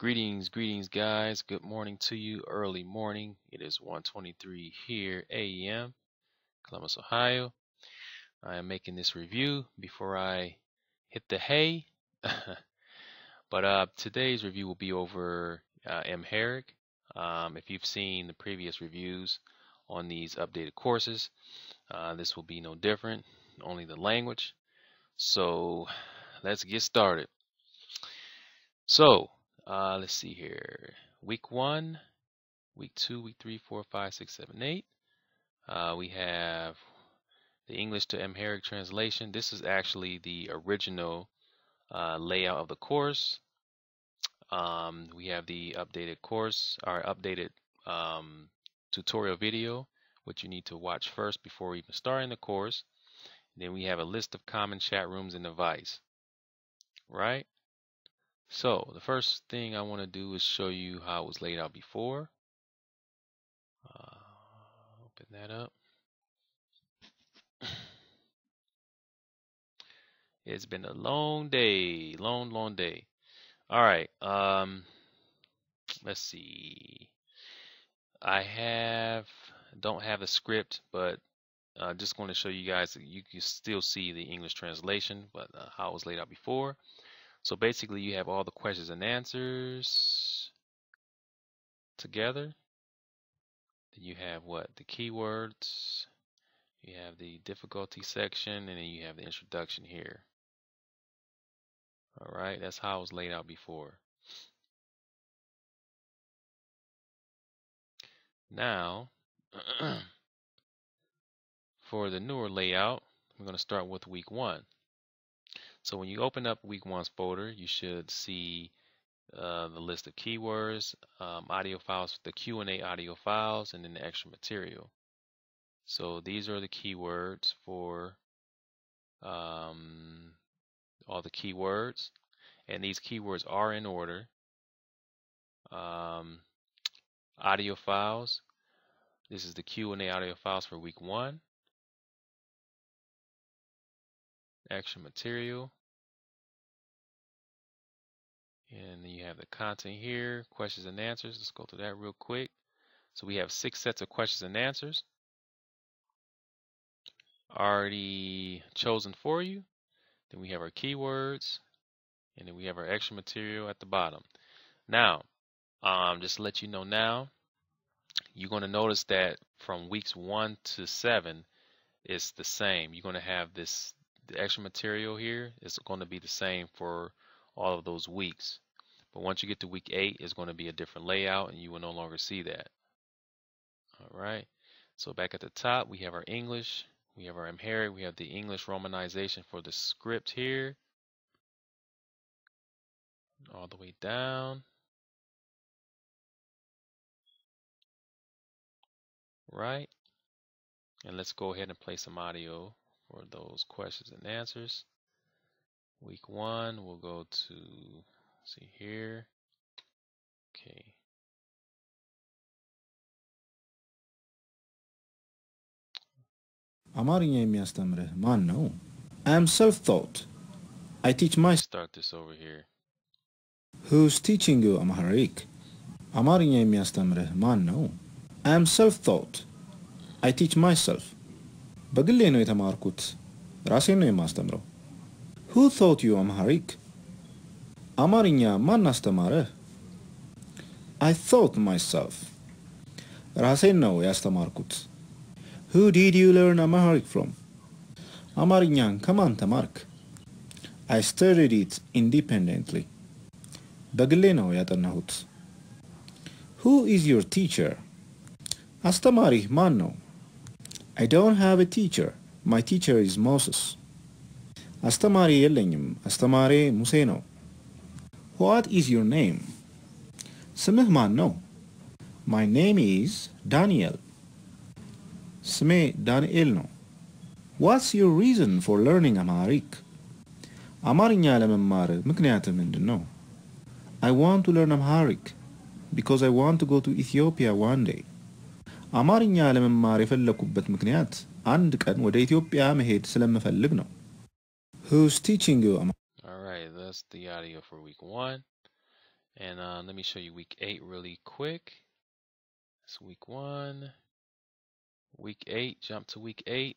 Greetings guys, good morning to you, early morning. It is 1:23 here a.m. Columbus, Ohio. I am making this review before I hit the hay. But today's review will be over Amharic. If you've seen the previous reviews on these updated courses, this will be no different, only the language. So let's get started. So let's see here. Week 1, week 2, week 3, 4, 5, 6, 7, 8. We have the English to Amharic translation. This is actually the original layout of the course. We have the updated course, our updated tutorial video, which you need to watch first before even starting the course. And then we have a list of common chat rooms and advice. Right? So the first thing I want to do is show you how it was laid out before. Open that up. It's been a long day, long day. All right. Let's see. I don't have the script, but just going to show you guys. You can still see the English translation, but how it was laid out before. So basically you have all the questions and answers together. Then you have what? The keywords. You have the difficulty section, and then you have the introduction here. All right, that's how it was laid out before. Now, for the newer layout, I'm going to start with week 1. So when you open up week 1's folder, you should see the list of keywords, audio files, the Q&A audio files, and then the extra material. So these are the keywords for all the keywords, and these keywords are in order. Audio files. This is the Q&A audio files for week 1. Extra material, and then you have the content here, questions and answers. Let's go through that real quick. So we have 6 sets of questions and answers already chosen for you. Then we have our keywords, and then we have our extra material at the bottom. Now, just to let you know now, you're going to notice that from weeks 1 to 7 it's the same. You're going to have this. The extra material here is going to be the same for all of those weeks. But once you get to week 8, it's going to be a different layout, and you will no longer see that. All right. So back at the top, we have our English. We have our Amharic. We have the English romanization for the script here. All the way down. Right. And let's go ahead and play some audio for those questions and answers. Week 1, we'll go to, see here. Okay. I'm self-taught. I teach my... Start this over here. Who's teaching you Amharic? I'm self-taught. I teach myself. Who taught you Amharic? I taught myself. Who did you learn Amharic from? I studied it independently. Who is your teacher? I don't have a teacher. My teacher is Moses. Astamari Yellenim, Astamari Museno. What is your name? Smehmano. My name is Daniel. Sme Danielno. What's your reason for learning Amharic? I want to learn Amharic because I want to go to Ethiopia one day. Who's teaching you? All right, that's the audio for week 1. And let me show you week 8 really quick. That's week 1. Week 8, jump to week 8.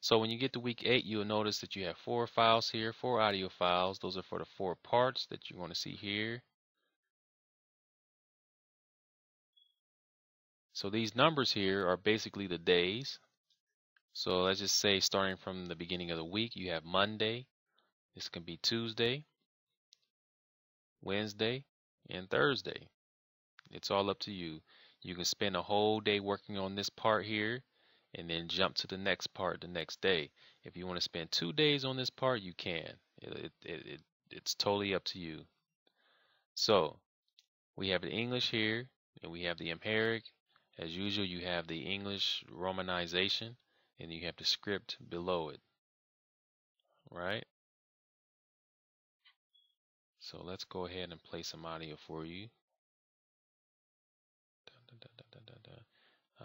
So when you get to week 8, you'll notice that you have 4 files here, 4 audio files. Those are for the 4 parts that you want to see here. So these numbers here are basically the days. So let's just say starting from the beginning of the week, you have Monday. This can be Tuesday, Wednesday, and Thursday. It's all up to you. You can spend a whole day working on this part here and then jump to the next part the next day. If you want to spend 2 days on this part, you can. It's totally up to you. So we have the English here, and we have the Amharic. As usual, you have the English romanization, and you have the script below it. All right? So let's go ahead and play some audio for you.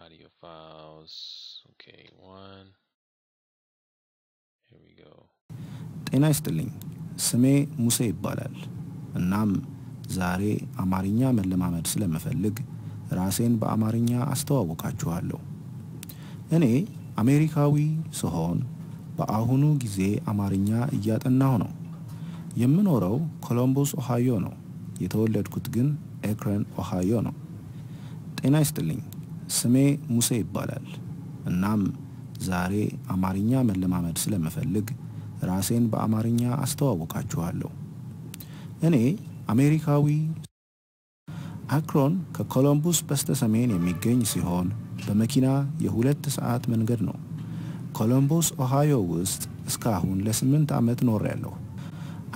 Audio files. Okay, 1. Here we go. ጤና ይስጥልኝ ስሜ ሙሴ ይባላል እናም ዛሬ አማርኛ መለማመድ ስለምፈልግ ራሴን በአማርኛ አስተዋውቃችኋለሁ እኔ አሜሪካዊ ስሆን በአሁኑ ጊዜ አማርኛ እያጠናሁ ነው የምኖረው ኮሎምቦስ ኦሃዮ ነው የተወለድኩት ግን ኤክረን ኦሃዮ ነው ጤና ይስጥልኝ ስሜ ሙሴ ይባላል እናም ዛሬ አማርኛ መለማመድ ስለምፈልግ ራሴን በአማርኛ አስተዋውቃችኋለሁ እኔ አሜሪካዊ አክሮን ከኮሎምቦስ በስተሰሜን የሚገኝ ሲሆን በመኪና የ2 ሰዓት መንገድ ነው ኮሎምቦስ ኦሃዮ ውስጥ እስካሁን ለ8 ዓመት ኖሬያለሁ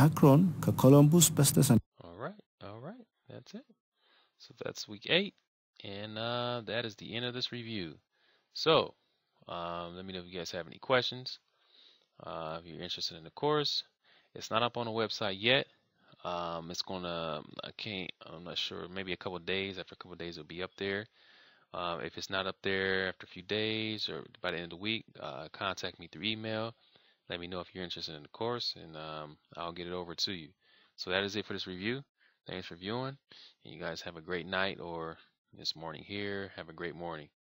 አክሮን ከኮሎምቦስ በስተሰሜን All right, that's it. So that's week 8. And that is the end of this review. So let me know if you guys have any questions. If you're interested in the course, it's not up on the website yet. It's gonna, I'm not sure, maybe a couple of days. After a couple of days, it'll be up there. If it's not up there after a few days or by the end of the week, contact me through email. Let me know if you're interested in the course, and I'll get it over to you. So that is it for this review. Thanks for viewing, and you guys have a great night or this morning here. Have a great morning.